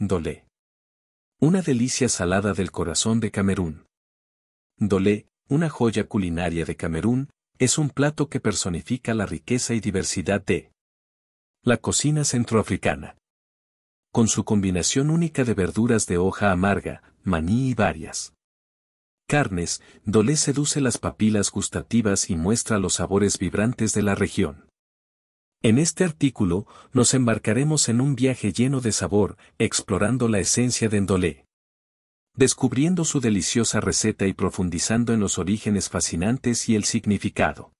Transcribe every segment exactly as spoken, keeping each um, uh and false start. Ndolé. Una delicia salada del corazón de Camerún. Ndolé, una joya culinaria de Camerún, es un plato que personifica la riqueza y diversidad de la cocina centroafricana. Con su combinación única de verduras de hoja amarga, maní y varias carnes, Ndolé seduce las papilas gustativas y muestra los sabores vibrantes de la región. En este artículo, nos embarcaremos en un viaje lleno de sabor, explorando la esencia de Ndolé, descubriendo su deliciosa receta y profundizando en los orígenes fascinantes y el significado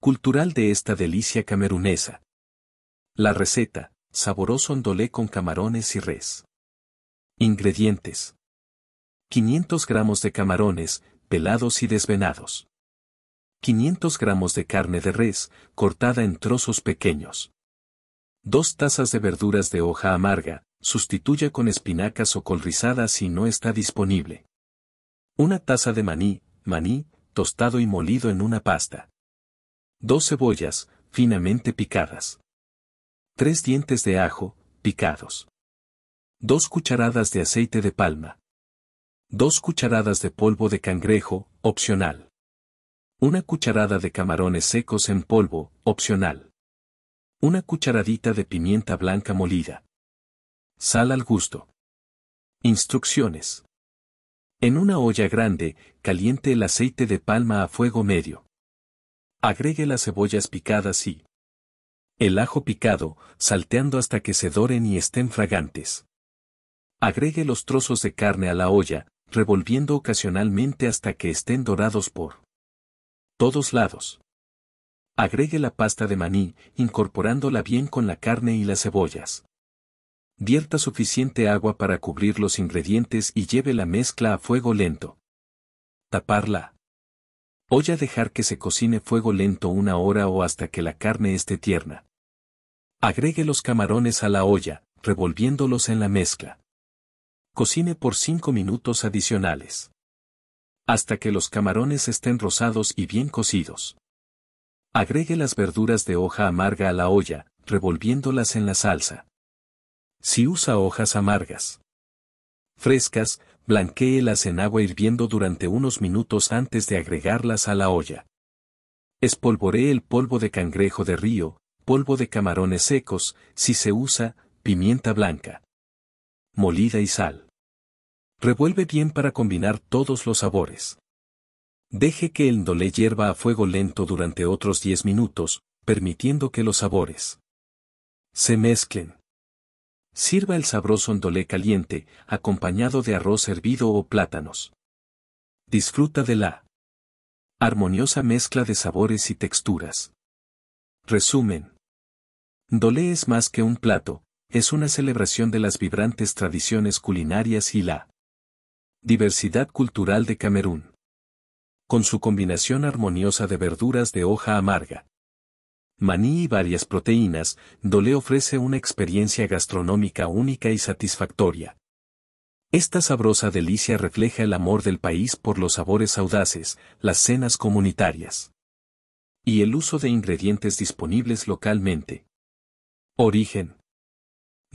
cultural de esta delicia camerunesa. La receta: saboroso Ndolé con camarones y res. Ingredientes: quinientos gramos de camarones, pelados y desvenados. quinientos gramos de carne de res, cortada en trozos pequeños. dos tazas de verduras de hoja amarga, sustituya con espinacas o col rizada si no está disponible. una taza de maní, maní, tostado y molido en una pasta. dos cebollas, finamente picadas. tres dientes de ajo, picados. dos cucharadas de aceite de palma. dos cucharadas de polvo de cangrejo, opcional. una cucharada de camarones secos en polvo, opcional. una cucharadita de pimienta blanca molida. Sal al gusto. Instrucciones. En una olla grande, caliente el aceite de palma a fuego medio. Agregue las cebollas picadas y el ajo picado, salteando hasta que se doren y estén fragantes. Agregue los trozos de carne a la olla, revolviendo ocasionalmente hasta que estén dorados por todos lados. Agregue la pasta de maní, incorporándola bien con la carne y las cebollas. Vierta suficiente agua para cubrir los ingredientes y lleve la mezcla a fuego lento. Tapar la olla. Dejar que se cocine fuego lento una hora o hasta que la carne esté tierna. Agregue los camarones a la olla, revolviéndolos en la mezcla. Cocine por cinco minutos adicionales, hasta que los camarones estén rosados y bien cocidos. Agregue las verduras de hoja amarga a la olla, revolviéndolas en la salsa. Si usa hojas amargas frescas, blanquéelas en agua hirviendo durante unos minutos antes de agregarlas a la olla. Espolvoree el polvo de cangrejo de río, polvo de camarones secos, si se usa, pimienta blanca molida y sal. Revuelve bien para combinar todos los sabores. Deje que el ndolé hierva a fuego lento durante otros diez minutos, permitiendo que los sabores se mezclen. Sirva el sabroso ndolé caliente, acompañado de arroz hervido o plátanos. Disfruta de la armoniosa mezcla de sabores y texturas. Resumen. Ndolé es más que un plato, es una celebración de las vibrantes tradiciones culinarias y la diversidad cultural de Camerún. Con su combinación armoniosa de verduras de hoja amarga, maní y varias proteínas, Ndolé ofrece una experiencia gastronómica única y satisfactoria. Esta sabrosa delicia refleja el amor del país por los sabores audaces, las cenas comunitarias y el uso de ingredientes disponibles localmente. Origen.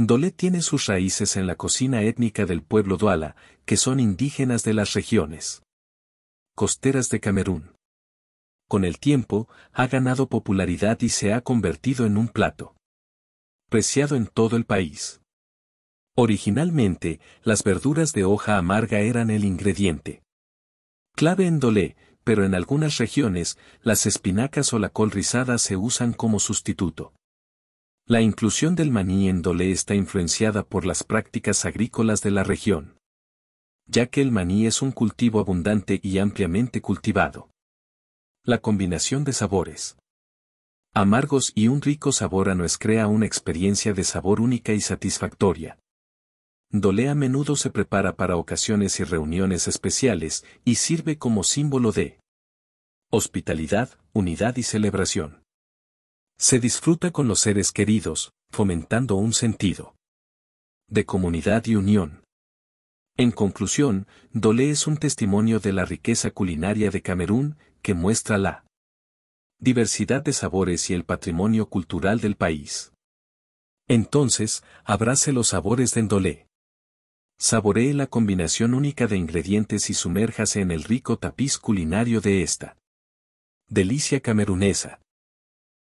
Ndolé tiene sus raíces en la cocina étnica del pueblo Duala, que son indígenas de las regiones costeras de Camerún. Con el tiempo, ha ganado popularidad y se ha convertido en un plato preciado en todo el país. Originalmente, las verduras de hoja amarga eran el ingrediente clave en Ndolé, pero en algunas regiones, las espinacas o la col rizada se usan como sustituto. La inclusión del maní en Ndolé está influenciada por las prácticas agrícolas de la región, ya que el maní es un cultivo abundante y ampliamente cultivado. La combinación de sabores amargos y un rico sabor a nuez crea una experiencia de sabor única y satisfactoria. Ndolé a menudo se prepara para ocasiones y reuniones especiales y sirve como símbolo de hospitalidad, unidad y celebración. Se disfruta con los seres queridos, fomentando un sentido de comunidad y unión. En conclusión, Ndolé es un testimonio de la riqueza culinaria de Camerún, que muestra la diversidad de sabores y el patrimonio cultural del país. Entonces, abrace los sabores de Ndolé. Saboree la combinación única de ingredientes y sumérjase en el rico tapiz culinario de esta delicia camerunesa.